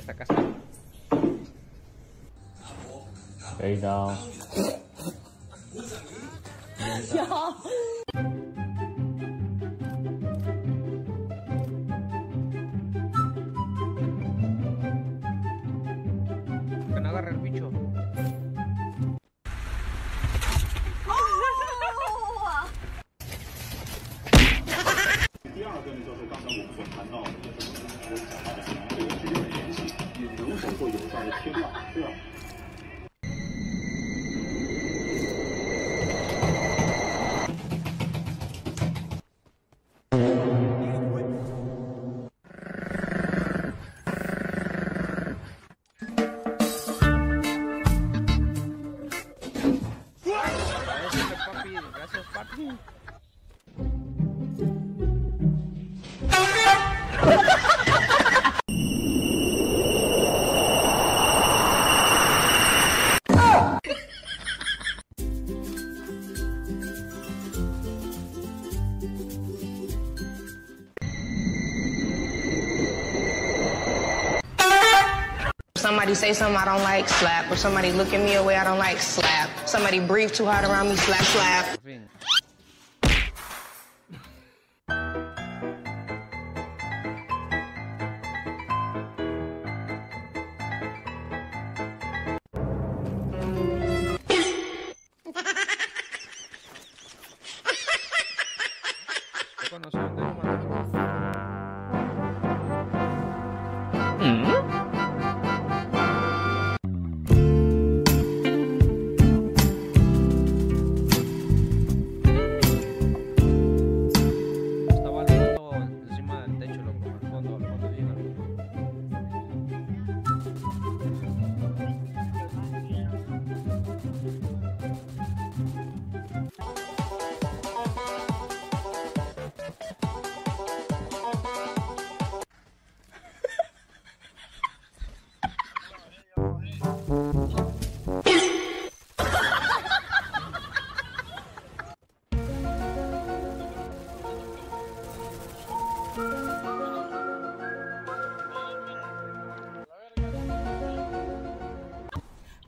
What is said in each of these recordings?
esta casa. There you go. Que no agarre el bicho. Gracias, papi. Somebody say something I don't like, slap. Or somebody look at me a way I don't like, slap. Somebody breathe too hard around me, slap, slap.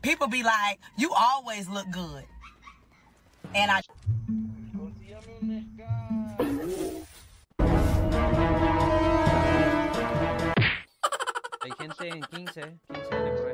People be like, you always look good. And I... Hay gente en 15 años por ahí saltando.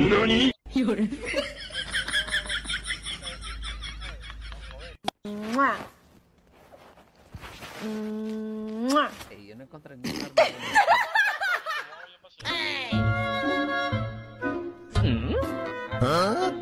Nani? Lloré. Yo no encontré ni nada. ¿Ah?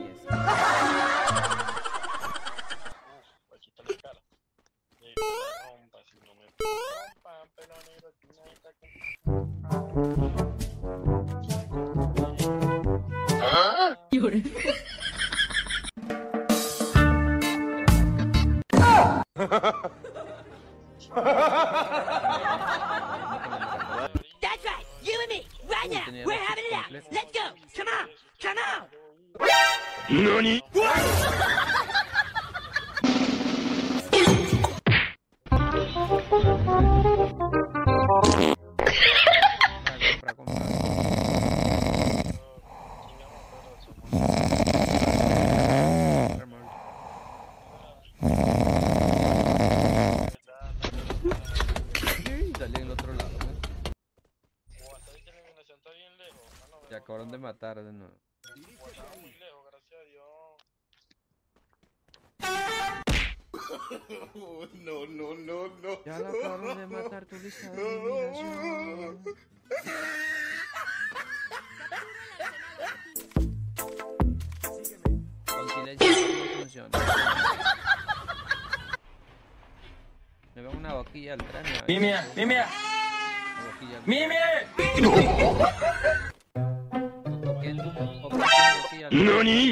That's right, you and me, right now, we're having it out. Let's go, come on, come on. Nani? Se acabaron de matar de nuevo. Estaba muy lejos, gracias a Dios. No, no, no, no. Ya la acabaron de matar, tú lista de eliminación. Sígueme. Con silencio no funciona. Mimi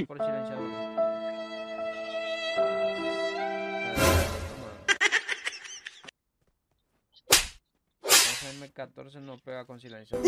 por silenciador. Esa M14 no pega con silenciador.